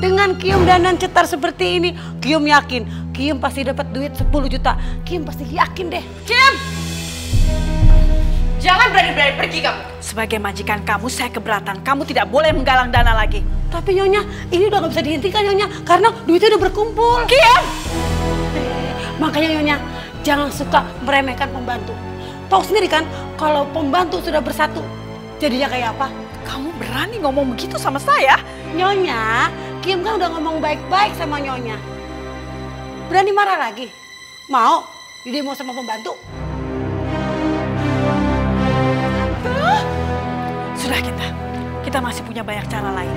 Dengan Kium dandan cetar seperti ini, Kium yakin Kium pasti dapat duit 10 juta. Kium pasti yakin deh. Kium! Jangan berani-berani pergi kamu. Sebagai majikan kamu, saya keberatan. Kamu tidak boleh menggalang dana lagi. Tapi Nyonya, ini udah gak bisa dihentikan Nyonya. Karena duitnya udah berkumpul. Kium! Makanya Nyonya, jangan suka meremehkan pembantu. Tahu sendiri kan, kalau pembantu sudah bersatu, jadinya kayak apa? Kamu berani ngomong begitu sama saya? Nyonya, Kium kan udah ngomong baik-baik sama Nyonya. Berani marah lagi? Mau? Jadi mau sama pembantu? Tuh. Sudah kita masih punya banyak cara lain.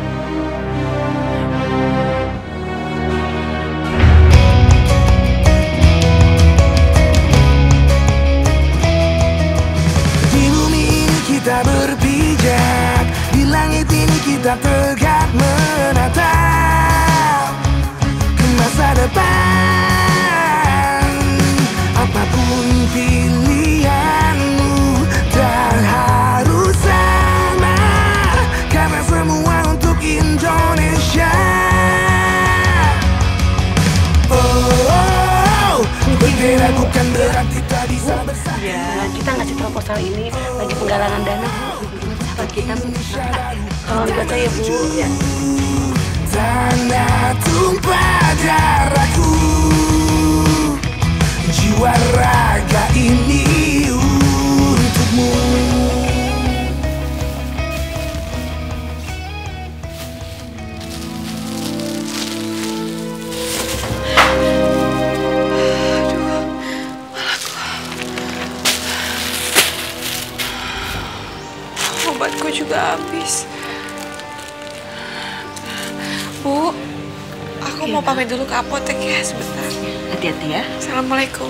Di bumi ini kita berpijak, di langit ini kita tegak menatap masa depan. Apapun pilihanmu tak harus sama, karena semua untuk Indonesia. Oh, berbeda bukan berarti tak bisa bersatu. Ya, kita ngasih proposal ini bagi penggalangan dana sahabat kita. Tolong dibaca ya Bu ya. Tanah tumpah darahku, jiwa raga ini untukmu. Aduh, obatku juga habis. Bu, aku mau pamit dulu ke apotek ya sebentar. Hati-hati ya. Assalamualaikum.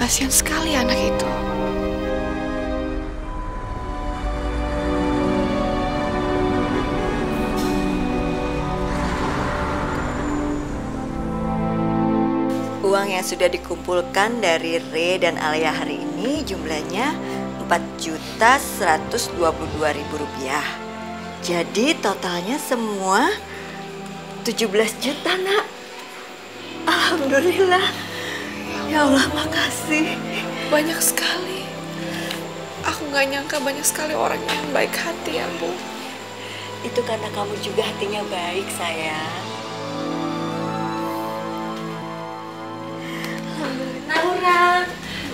Kasihan sekali anak itu. Uang yang sudah dikumpulkan dari Re dan Alia hari ini jumlahnya Rp4.122.000. Jadi totalnya semua 17 juta, Nak. Alhamdulillah. Ya Allah, makasih. Banyak sekali. Aku gak nyangka banyak sekali orang yang baik hati ya, Bu. Itu karena kamu juga hatinya baik, sayang. Naura,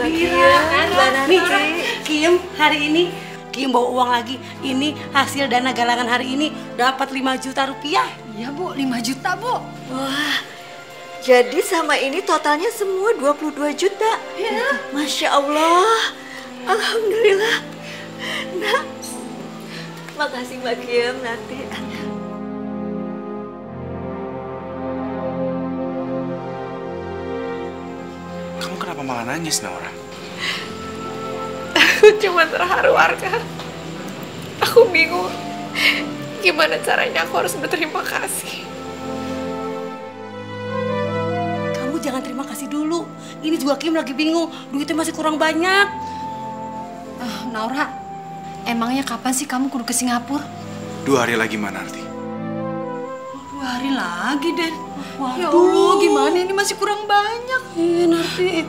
Naura, Naura, Kium hari ini, Kium bawa uang lagi. Ini hasil dana galangan hari ini dapat 5 juta rupiah. Iya, Bu, 5 juta, Bu. Wah. Jadi sama ini totalnya semua 22 juta. Ya. Masya Allah. Alhamdulillah. Nah, makasih Mbak Kium nanti. Kamu kenapa malah nangis, Naura? Aku cuma terharu, Arka. Aku bingung gimana caranya aku harus berterima kasih. Jangan terima kasih dulu. Ini juga Kium lagi bingung. Duitnya masih kurang banyak. Naura, emangnya kapan sih kamu kudu ke Singapura? 2 hari lagi, Manarti. 2 hari lagi, Den. Waduh, ya Allah, gimana ini masih kurang banyak. Narti.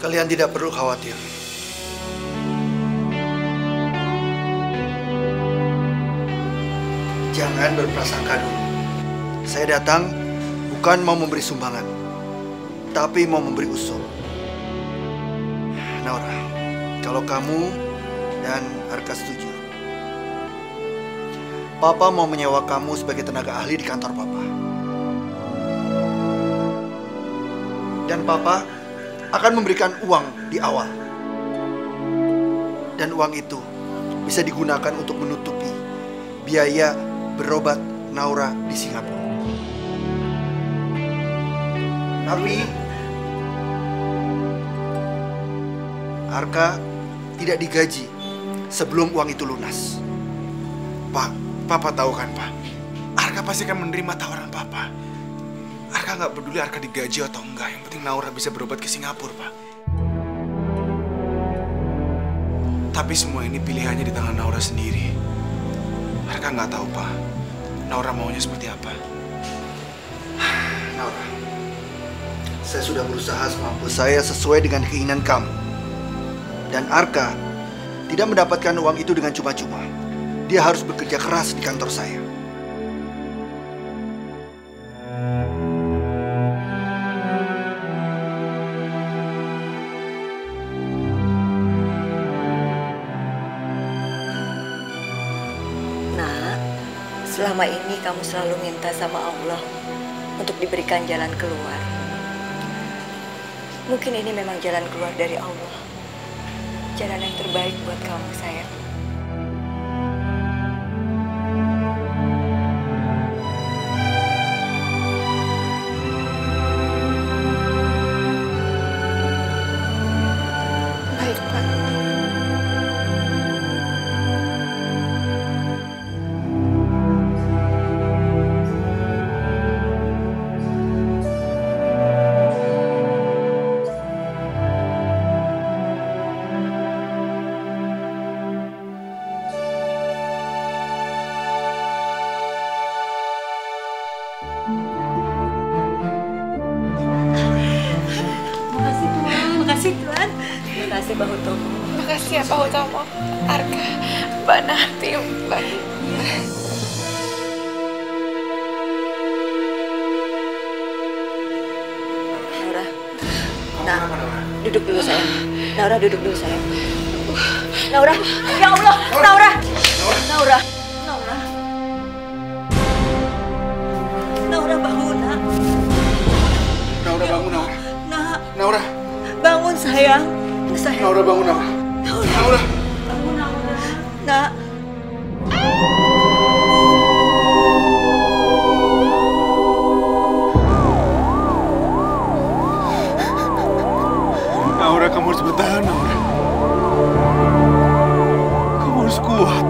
Kalian tidak perlu khawatir. Jangan berprasangka dulu. Saya datang bukan mau memberi sumbangan, tapi mau memberi usul. Naura, kalau kamu dan Arka setuju, Papa mau menyewa kamu sebagai tenaga ahli di kantor Papa. Dan Papa akan memberikan uang di awal. Dan uang itu bisa digunakan untuk menutupi biaya berobat Naura di Singapura. Tapi Arka tidak digaji sebelum uang itu lunas. Pak, Papa tahu kan, Pak? Arka pasti akan menerima tawaran Papa. Arka nggak peduli Arka digaji atau enggak. Yang penting Naura bisa berobat ke Singapura, Pak. Tapi semua ini pilihannya di tangan Naura sendiri. Arka nggak tahu, Pak, Naura maunya seperti apa. Naura, saya sudah berusaha semampu saya sesuai dengan keinginan kamu. Dan Arka tidak mendapatkan uang itu dengan cuma-cuma. Dia harus bekerja keras di kantor saya. Nah, selama ini kamu selalu minta sama Allah untuk diberikan jalan keluar. Mungkin ini memang jalan keluar dari Allah. Jalan yang terbaik buat kamu, sayang. Baik, Pak. Terima kasih Pak Otomo. Terima kasih ya Pak Otomo, Arka, Mbak Nati, Mbak. Naura, duduk dulu sayang. Naura, duduk dulu sayang. Naura, ya Allah, Naura, Naura, Naura, Naura bangun nak. Naura bangun nak. Naura, bangun sayang. Naura bangun, Naura. Naura. Bangun, Naura. Nak. Naura, kamu harus bertahan, Naura. Kamu harus kuat.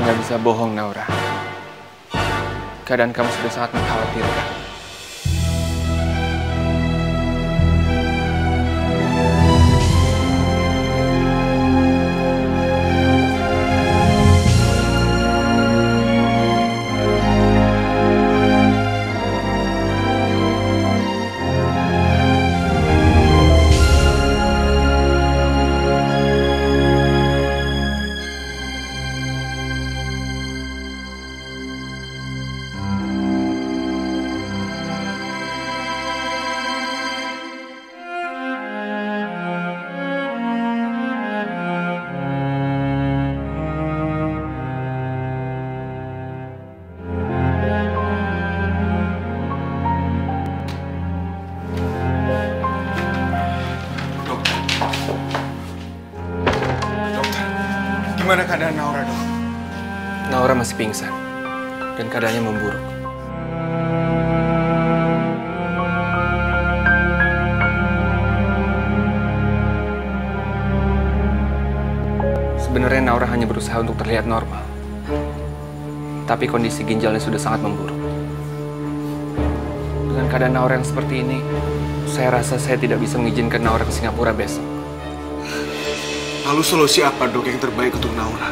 Saya nggak bisa bohong, Naura. Keadaan kamu sudah sangat mengkhawatirkan. Gimana keadaan Naura, Dok? Naura masih pingsan dan keadaannya memburuk. Sebenarnya Naura hanya berusaha untuk terlihat normal. Tapi kondisi ginjalnya sudah sangat memburuk. Dengan keadaan Naura yang seperti ini, saya rasa saya tidak bisa mengizinkan Naura ke Singapura besok. Lalu solusi apa, Dok, yang terbaik untuk Naura?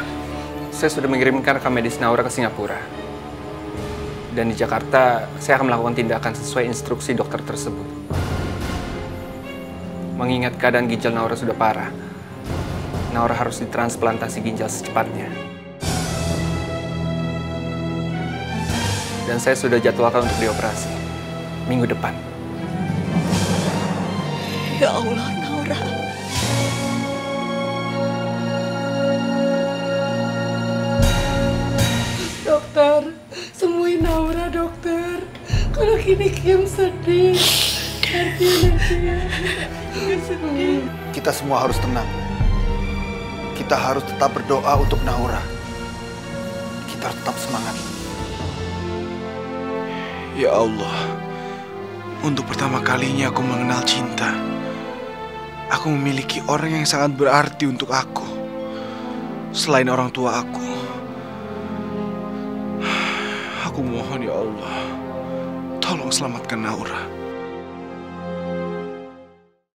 Saya sudah mengirimkan rekam medis Naura ke Singapura. Dan di Jakarta, saya akan melakukan tindakan sesuai instruksi dokter tersebut. Mengingat keadaan ginjal Naura sudah parah, Naura harus ditransplantasi ginjal secepatnya. Dan saya sudah jadwalkan untuk dioperasi minggu depan. Ya Allah, Naura. Dokter, semuin Naura, dokter. Kalau gini Kim sedih. Nanti. Kita semua harus tenang. Kita harus tetap berdoa untuk Naura. Kita harus tetap semangat. Ya Allah, untuk pertama kalinya aku mengenal cinta. Aku memiliki orang yang sangat berarti untuk aku. Selain orang tua aku mohon ya Allah, tolong selamatkan Naura.